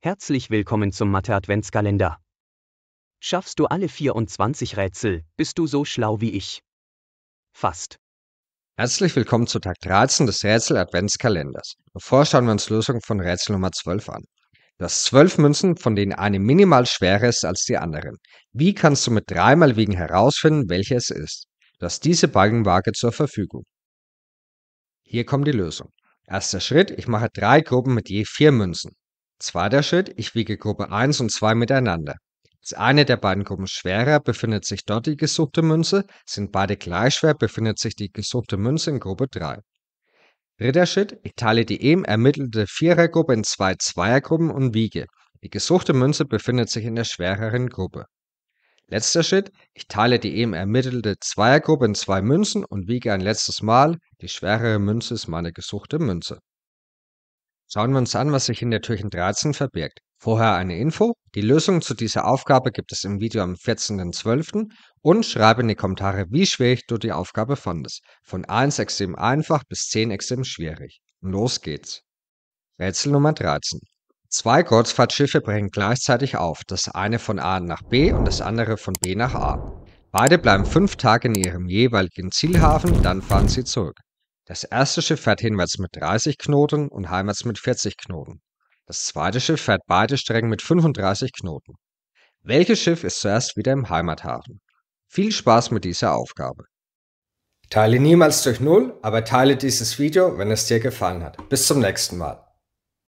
Herzlich willkommen zum Mathe-Adventskalender. Schaffst du alle 24 Rätsel, bist du so schlau wie ich. Fast. Herzlich willkommen zu Tag 13 des Rätsel-Adventskalenders. Davor schauen wir uns Lösung von Rätsel Nummer 12 an. Du hast 12 Münzen, von denen eine minimal schwerer ist als die anderen. Wie kannst du mit 3 mal Wiegen herausfinden, welche es ist? Du hast diese Balkenwaage zur Verfügung. Hier kommt die Lösung. Erster Schritt, ich mache 3 Gruppen mit je 4 Münzen. Zweiter Schritt, ich wiege Gruppe 1 und 2 miteinander. Ist eine der beiden Gruppen schwerer, befindet sich dort die gesuchte Münze. Sind beide gleich schwer, befindet sich die gesuchte Münze in Gruppe 3. Dritter Schritt, ich teile die eben ermittelte Vierergruppe in 2 Zweiergruppen und wiege. Die gesuchte Münze befindet sich in der schwereren Gruppe. Letzter Schritt, ich teile die eben ermittelte Zweiergruppe in 2 Münzen und wiege ein letztes Mal. Die schwerere Münze ist meine gesuchte Münze. Schauen wir uns an, was sich in der Türchen 13 verbirgt. Vorher eine Info. Die Lösung zu dieser Aufgabe gibt es im Video am 14.12. und schreibe in die Kommentare, wie schwierig du die Aufgabe fandest. Von 1 extrem einfach bis 10 extrem schwierig. Und los geht's. Rätsel Nummer 13. 2 Kreuzfahrtschiffe brechen gleichzeitig auf. Das eine von A nach B und das andere von B nach A. Beide bleiben 5 Tage in ihrem jeweiligen Zielhafen, dann fahren sie zurück. Das erste Schiff fährt hinwärts mit 30 Knoten und heimwärts mit 40 Knoten. Das zweite Schiff fährt beide Strecken mit 35 Knoten. Welches Schiff ist zuerst wieder im Heimathafen? Viel Spaß mit dieser Aufgabe. Teile niemals durch 0, aber teile dieses Video, wenn es dir gefallen hat. Bis zum nächsten Mal.